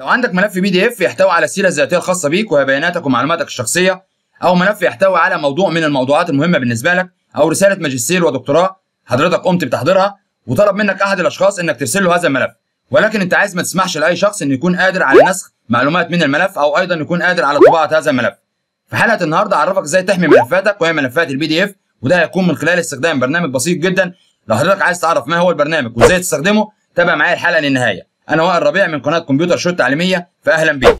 لو عندك ملف بي دي اف يحتوي على السيره الذاتيه الخاصه بيك وهي بياناتك ومعلوماتك الشخصيه، او ملف يحتوي على موضوع من الموضوعات المهمه بالنسبه لك، او رساله ماجستير ودكتوراه حضرتك قمت بتحضيرها وطلب منك احد الاشخاص انك ترسل له هذا الملف، ولكن انت عايز ما تسمحش لاي شخص انه يكون قادر على نسخ معلومات من الملف او ايضا يكون قادر على طباعه هذا الملف. في حلقه النهارده اعرفك ازاي تحمي ملفاتك وهي ملفات البي دي اف، وده هيكون من خلال استخدام برنامج بسيط جدا. لو حضرتك عايز تعرف ما هو البرنامج وازاي تستخدمه تابع معايا الحلقه للنهايه. انا وائل الربيع من قناه كمبيوتر شو التعليميه، فاهلا بيك.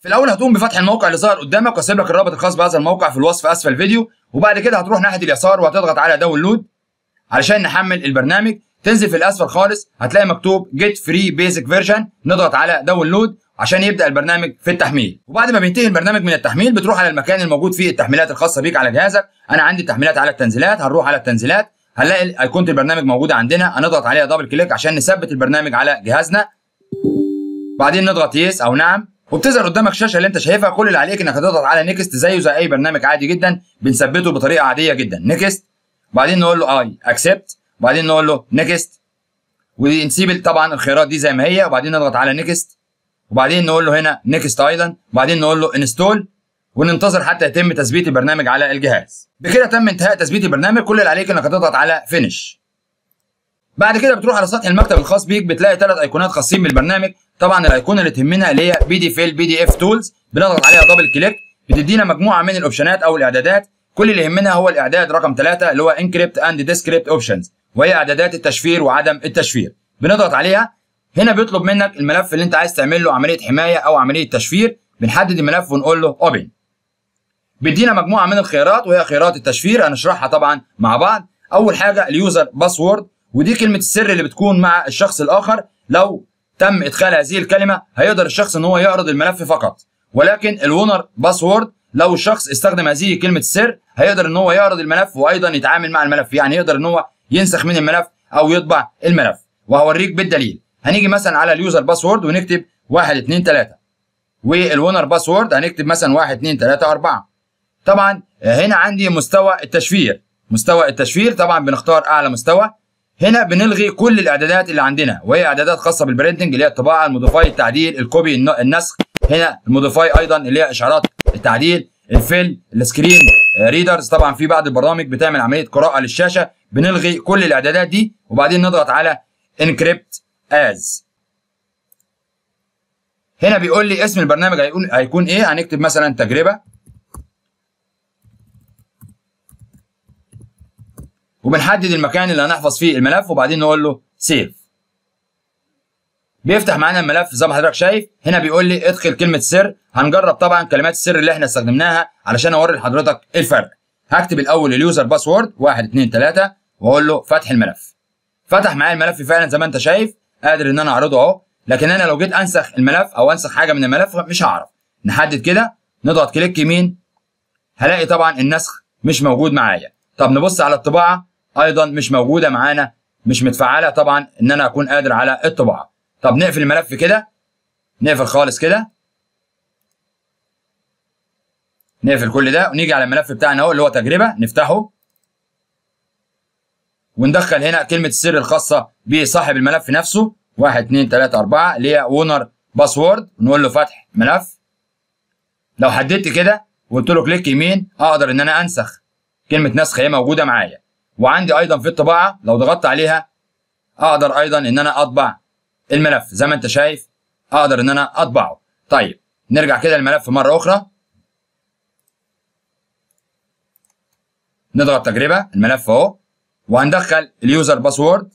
في الاول هتقوم بفتح الموقع اللي ظهر قدامك، واسيب لك الرابط الخاص بهذا الموقع في الوصف اسفل الفيديو، وبعد كده هتروح ناحيه اليسار وهتضغط على داونلود علشان نحمل البرنامج. تنزل في الاسفل خالص هتلاقي مكتوب جيت فري بيزك فيرجن، نضغط على داونلود عشان يبدا البرنامج في التحميل. وبعد ما بينتهي البرنامج من التحميل بتروح على المكان الموجود فيه التحميلات الخاصه بيك على جهازك. انا عندي تحميلات على التنزيلات، هنروح على التنزيلات هنلاقي ايقونه البرنامج موجوده عندنا، هنضغط عليها دبل كليك عشان نثبت البرنامج على جهازنا، بعدين نضغط يس او نعم، وبتظهر قدامك الشاشه اللي انت شايفها. كل اللي عليك انك هتضغط على نيكست زيه زي اي برنامج عادي جدا بنثبته بطريقه عاديه جدا. نيكست، بعدين نقول له اي اكسبت، بعدين نقول له نيكست، ونسيب طبعا الخيارات دي زي ما هي، وبعدين نضغط على نيكست، وبعدين نقول له هنا نيكست ايضا، وبعدين نقول له انستول، وننتظر حتى يتم تثبيت البرنامج على الجهاز. بكده تم انتهاء تثبيت البرنامج. كل اللي عليك انك هتضغط على فينيش. بعد كده بتروح على سطح المكتب الخاص بيك، بتلاقي ثلاث ايقونات خاصين بالبرنامج. طبعا الايقونه اللي تهمنا اللي هي PDF Tools، بنضغط عليها دبل كليك بتدينا مجموعه من الاوبشنات او الاعدادات. كل اللي يهمنا هو الاعداد رقم 3 اللي هو Encrypt and Decrypt Options، وهي اعدادات التشفير وعدم التشفير. بنضغط عليها. هنا بيطلب منك الملف اللي انت عايز تعمل له عمليه حمايه او عمليه تشفير. بنحدد الملف ونقول له اوبن. بيدينا مجموعه من الخيارات وهي خيارات التشفير هنشرحها طبعا مع بعض. اول حاجه اليوزر باسورد، ودي كلمه السر اللي بتكون مع الشخص الاخر. لو تم ادخال هذه الكلمه هيقدر الشخص ان هو يعرض الملف فقط، ولكن الونر باسورد لو الشخص استخدم هذه كلمه السر هيقدر ان هو يعرض الملف وايضا يتعامل مع الملف، يعني يقدر ان هو ينسخ من الملف او يطبع الملف، وهوريك بالدليل. هنيجي مثلا على اليوزر باسورد ونكتب 1 2 3، والونر باسورد هنكتب مثلا 1 2 3 4. طبعا هنا عندي مستوى التشفير، طبعا بنختار اعلى مستوى. هنا بنلغي كل الاعدادات اللي عندنا وهي اعدادات خاصه بالبرنتنج اللي هي الطباعه، الموديفاي التعديل، الكوبي النسخ، هنا الموديفاي ايضا اللي هي اشعارات التعديل، الفيل، السكرين ريدرز. طبعا في بعض البرامج بتعمل عمليه قراءه للشاشه، بنلغي كل الاعدادات دي وبعدين نضغط على انكريبت از. هنا بيقول لي اسم البرنامج هيكون ايه، هنكتب مثلا تجربه، وبنحدد المكان اللي هنحفظ فيه الملف وبعدين نقول له سيف. بيفتح معانا الملف زي ما حضرتك شايف. هنا بيقول لي ادخل كلمه سر، هنجرب طبعا كلمات السر اللي احنا استخدمناها علشان اوري لحضرتك الفرق. هكتب الاول اليوزر باسورد 1 2 3 واقول له فتح الملف. فتح معايا الملف فعلا زي ما انت شايف، قادر ان انا اعرضه اهو، لكن انا لو جيت انسخ الملف او انسخ حاجه من الملف مش هعرف. نحدد كده، نضغط كليك يمين، هلاقي طبعا النسخ مش موجود معايا. طب نبص على الطباعه، ايضا مش موجوده معانا، مش متفعله طبعا ان انا اكون قادر على الطباعه. طب نقفل الملف كده، نقفل خالص كده، نقفل كل ده، ونيجي على الملف بتاعنا اهو اللي هو تجربه، نفتحه وندخل هنا كلمه السر الخاصه بصاحب الملف نفسه 1 2 3 4 اللي هي owner password، ونقول له فتح ملف. لو حددت كده وقلت له كليك يمين اقدر ان انا انسخ كلمه نسخ، هي موجوده معايا. وعندي ايضا في الطباعه لو ضغطت عليها اقدر ايضا ان انا اطبع الملف زي ما انت شايف، اقدر ان انا اطبعه. طيب نرجع كده الملف مره اخرى، نضغط تجربه الملف اهو، وهندخل اليوزر باسورد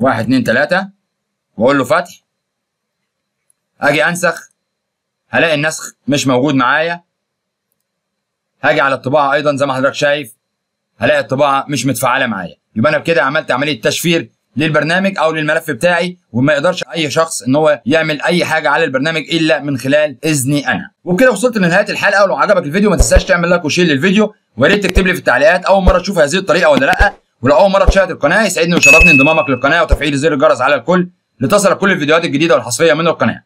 1 2 3 واقول له فتح. اجي انسخ هلاقي النسخ مش موجود معايا. هاجي على الطباعه ايضا زي ما حضرتك شايف هلاقي الطباعه مش متفعله معايا. يبقى انا بكده عملت عمليه تشفير للبرنامج او للملف بتاعي، وما يقدرش اي شخص ان هو يعمل اي حاجه على البرنامج الا من خلال اذني انا. وبكده وصلت لنهايه الحلقه، ولو عجبك الفيديو ما تنساش تعمل لايك وشير للفيديو، ويا ريت تكتب لي في التعليقات اول مره تشوف هذه الطريقه ولا لا. ولو اول مره تشاهد القناه يسعدني ويشرفني انضمامك للقناه وتفعيل زر الجرس على الكل لتصلك كل الفيديوهات الجديده والحصريه من القناه.